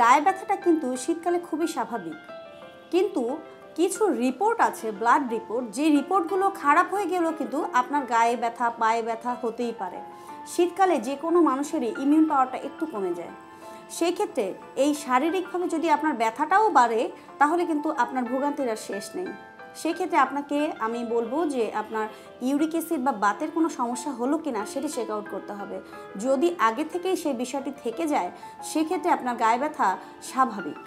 गाए ব্যথাটা কিন্তু শীতকালে খুবই স্বাভাবিক কিন্তু কিছু রিপোর্ট আছে ব্লাড রিপোর্ট যে রিপোর্টগুলো খারাপ হয়ে গেলেও কিন্তু আপনার গায়ে ব্যথা পায়ে ব্যথা হতেই পারে শীতকালে যে কোনো মানুষেরই ইমিউন পাওয়ারটা একটু কমে যায় সেই ক্ষেত্রে এই শারীরিকভাবে যদি আপনার ব্যথাটাও বাড়ে তাহলে কিন্তু আপনার ভোগান্তির আর শেষ নেই সেই ক্ষেত্রে আপনাকে আমি বলবো যে আপনার ইউরিক অ্যাসিড বা বাতের কোনো সমস্যা হলো কিনা সেটা চেক আউট করতে হবে যদি আগে থেকেই সেই বিষয়টি থেকে যায় সেই ক্ষেত্রে আপনার গায়ে ব্যথা স্বাভাবিক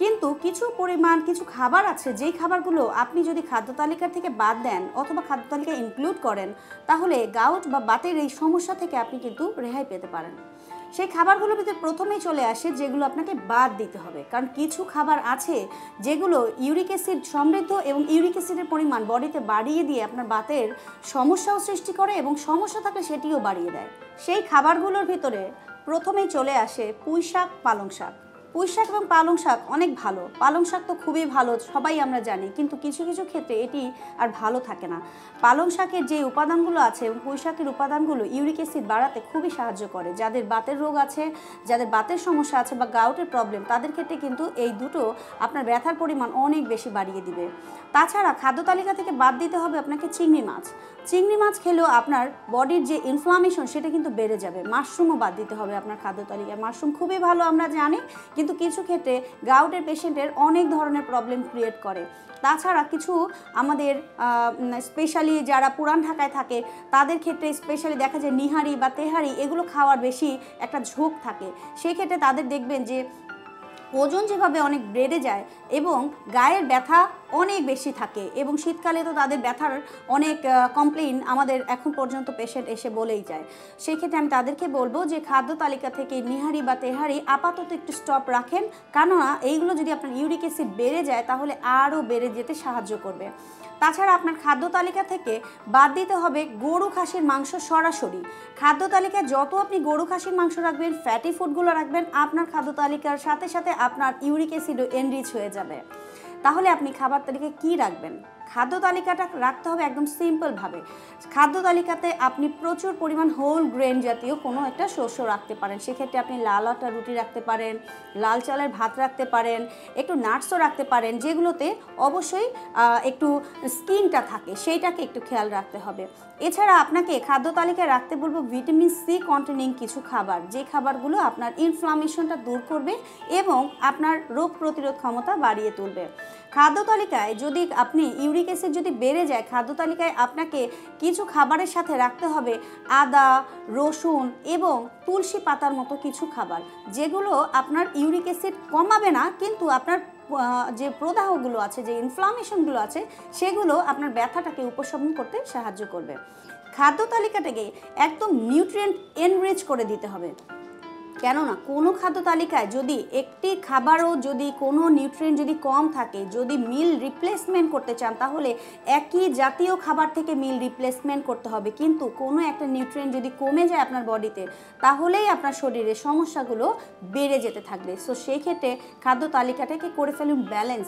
কিন্তু কিছু পরিমাণ কিছু খাবার আছে যেই খাবারগুলো আপনি যদি খাদ্য তালিকা থেকে বাদ দেন অথবা খাদ্য তালিকা ইনক্লুড করেন তাহলে গাউট বা বাতের এই সমস্যা থেকে আপনি কিন্তু রেহাই পেতে পারেন সেই খাবারগুলোর ভিতর প্রথমেই চলে আসে যেগুলো আপনাকে বাদ দিতে হবে কারণ কিছু খাবার আছে যেগুলো ইউরিক অ্যাসিড সমৃদ্ধ এবং ইউরিক অ্যাসিডের পরিমাণ বডিতে বাড়িয়ে দিয়ে আপনার বাতের সমস্যাও সৃষ্টি করে এবং সমস্যা থাকলে সেটিও বাড়িয়ে দেয় সেই খাবারগুলোর ভিতরে প্রথমেই চলে আসে পুঁই শাক পালং শাক পুঁই শাক এবং পালং শাক অনেক ভালো পালং শাক তো খুবই ভালো সবাই আমরা জানি কিন্তু কিছু কিছু ক্ষেত্রে এটি আর ভালো থাকে না পালং শাকের যে উপাদানগুলো আছে এবং পুঁই শাকের উপাদানগুলো ইউরিক অ্যাসিড বাড়াতে খুবই সাহায্য করে যাদের বাতের রোগ আছে যাদের বাতের সমস্যা আছে বা গাউটের প্রবলেম তাদের ক্ষেত্রে কিন্তু এই দুটো আপনার ব্যথার পরিমাণ অনেক বেশি বাড়িয়ে দিবে তাছাড়া খাদ্য তালিকা থেকে বাদ দিতে হবে আপনাকে চিংড়ি মাছ খেলেও আপনার বডির যে ইনফ্লামেশন সেটা কিন্তু বেড়ে যাবে মাশরুমও বাদ দিতে হবে আপনার খাদ্য তালিকায় মাশরুম খুবই ভালো আমরা জানি কিন্তু কিছু ক্ষেত্রে গাউটের পেশেন্টের অনেক ধরনের প্রবলেম ক্রিয়েট করে তাছাড়া কিছু আমাদের স্পেশালি যারা পুরান ঢাকায় থাকে তাদের ক্ষেত্রে স্পেশালি দেখা যায় নিহারি বা তেহারি এগুলো খাওয়ার বেশি একটা ঝোঁক থাকে সেই ক্ষেত্রে তাদের দেখবেন যে ওজন যেভাবে অনেক বেড়ে যায় এবং গায়ের ব্যথা অনেক বেশি থাকে এবং শীতকালে তো তাদের ব্যথার অনেক কমপ্লেইন আমাদের এখন পর্যন্ত পেশেন্ট এসে বলেই যায় সেই ক্ষেত্রে আমি তাদেরকে বলবো যে খাদ্য তালিকা থেকে নিহারি বা তেহারি আপাতত একটু স্টপ রাখেন কেননা এইগুলো যদি আপনার ইউরিক অ্যাসিড বেড়ে যায় তাহলে আরও বেড়ে যেতে সাহায্য করবে তাছাড়া আপনার খাদ্য তালিকা থেকে বাদ দিতে হবে গরু খাসির মাংস সরাসরি খাদ্য তালিকায় যত আপনি গরু খাসির মাংস রাখবেন ফ্যাটি ফুডগুলো রাখবেন আপনার খাদ্য তালিকার সাথে সাথে আপনার ইউরিক অ্যাসিডও এনরিচ হয়ে যাবে তাহলে আপনি খাবার তালিকায় কী রাখবেন খাদ্য তালিকাটা রাখতে হবে একদম সিম্পলভাবে খাদ্য তালিকাতে আপনি প্রচুর পরিমাণ হোল গ্রেন জাতীয় কোনো একটা শস্য রাখতে পারেন সেক্ষেত্রে আপনি লাল আটা রুটি রাখতে পারেন লাল চালের ভাত রাখতে পারেন একটু নাটসও রাখতে পারেন যেগুলোতে অবশ্যই একটু স্কিনটা থাকে সেইটাকে একটু খেয়াল রাখতে হবে এছাড়া আপনাকে খাদ্য তালিকায় রাখতে বলবো ভিটামিন সি কন্টেনিং কিছু খাবার যে খাবারগুলো আপনার ইনফ্লামেশনটা দূর করবে এবং আপনার রোগ প্রতিরোধ ক্ষমতা বাড়িয়ে তুলবে খাদ্য তালিকায় যদি আপনি ইউরিক অ্যাসিড যদি বেড়ে যায় খাদ্য তালিকায় আপনাকে কিছু খাবারের সাথে রাখতে হবে আদা রসুন এবং তুলসী পাতার মতো কিছু খাবার যেগুলো আপনার ইউরিক অ্যাসিড কমাবে না কিন্তু আপনার যে প্রদাহগুলো আছে যে ইনফ্লামেশনগুলো আছে সেগুলো আপনার ব্যথাটাকে উপশম করতে সাহায্য করবে খাদ্য তালিকাটাকে একদম নিউট্রিয়েন্ট এনরিচ করে দিতে হবে কেননা কোনো খাদ্য তালিকায় যদি একটি খাবারও যদি কোনো নিউট্রিয়েন্ট যদি কম থাকে যদি মিল রিপ্লেসমেন্ট করতে চান তাহলে একই জাতীয় খাবার থেকে মিল রিপ্লেসমেন্ট করতে হবে কিন্তু কোনো একটা নিউট্রিয়েন্ট যদি কমে যায় আপনার বডিতে তাহলেই আপনার শরীরে সমস্যাগুলো বেড়ে যেতে থাকবে সো সেই ক্ষেত্রে খাদ্য তালিকাটাকে করে ফেলুন ব্যালেন্স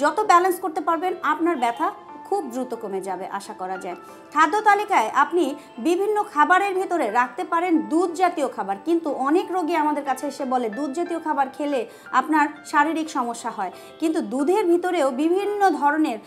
যত ব্যালেন্স করতে পারবেন আপনার ব্যথা খুব দ্রুত কমে যাবে আশা করা যায় খাদ্য তালিকায় আপনি বিভিন্ন খাবারের ভেতরে রাখতে পারেন দুধ জাতীয় খাবার কিন্তু অনেক রোগী আমাদের কাছে এসে বলে দুধ জাতীয় খাবার খেলে আপনার শারীরিক সমস্যা হয় কিন্তু দুধের ভিতরেও বিভিন্ন ধরনের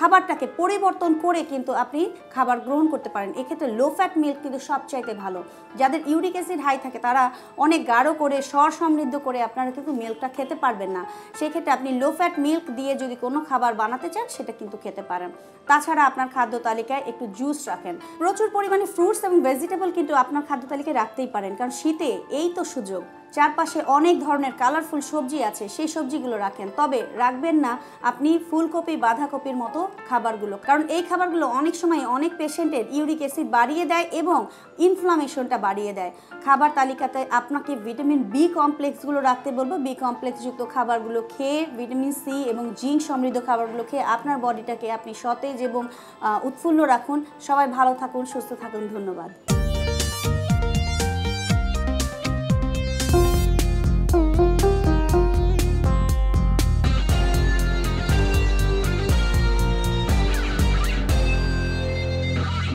খাবারটাকে পরিবর্তন করে কিন্তু আপনি খাবার গ্রহণ করতে পারেন এক্ষেত্রে লো ফ্যাট মিল্ক কিন্তু সবচাইতে ভালো যাদের ইউরিক অ্যাসিড হাই থাকে তারা অনেক গাঢ় করে সর সমৃদ্ধ করে আপনারা কিন্তু মিল্কটা খেতে পারবেন না সেক্ষেত্রে আপনি লো ফ্যাট মিল্ক দিয়ে যদি কোনো খাবার বানাতে চান সেটা কিন্তু খেতে পারেন তাছাড়া আপনার খাদ্য তালিকায় একটু জুস রাখেন প্রচুর পরিমাণে ফ্রুটস এবং ভেজিটেবল কিন্তু আপনার খাদ্য তালিকায় রাখতেই পারেন কারণ শীতে এই তো সুযোগ চারপাশে অনেক ধরনের কালারফুল সবজি আছে সেই সবজিগুলো রাখেন তবে রাখবেন না আপনি ফুলকপি বাঁধাকপির মতো খাবারগুলো কারণ এই খাবারগুলো অনেক সময় অনেক পেশেন্টের ইউরিক অ্যাসিড বাড়িয়ে দেয় এবং ইনফ্লামেশনটা বাড়িয়ে দেয় খাবার তালিকাতে আপনাকে ভিটামিন বি কমপ্লেক্সগুলো রাখতে বলবো বি কমপ্লেক্সযুক্ত খাবারগুলো খেয়ে ভিটামিন সি এবং জিঙ্ক সমৃদ্ধ খাবারগুলো খেয়ে আপনার বডিটাকে আপনি সতেজ এবং উৎফুল্ল রাখুন সবাই ভালো থাকুন সুস্থ থাকুন ধন্যবাদ।